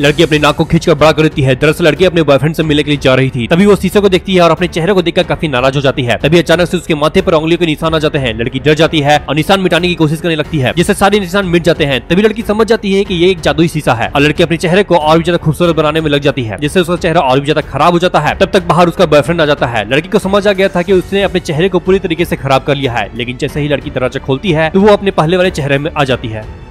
लड़की अपनी नाक को खींचकर बड़ा कर देती है। दरअसल लड़की अपने बॉयफ्रेंड से मिलने के लिए जा रही थी, तभी वो शीशे को देखती है और अपने चेहरे को देखकर काफी नाराज हो जाती है। तभी अचानक से उसके माथे पर उंगलियों के निशान आ जाते हैं। लड़की डर जाती है और निशान मिटाने की कोशिश करने लगती है, जिससे सारे निशान मिट जाते हैं। तभी लड़की समझ जाती है कि ये एक जादुई शीशा है और लड़की अपने चेहरे को और भी ज्यादा खूबसूरत बनाने में लग जाती है, जिससे उसका चेहरा और भी ज्यादा खराब हो जाता है। तब तक बाहर उसका बॉयफ्रेंड आ जाता है। लड़की को समझ आ गया था कि उसने अपने चेहरे को पूरी तरीके से खराब कर लिया है, लेकिन जैसे ही लड़की दरवाजा खोलती है तो वो अपने पहले वाले चेहरे में आ जाती है।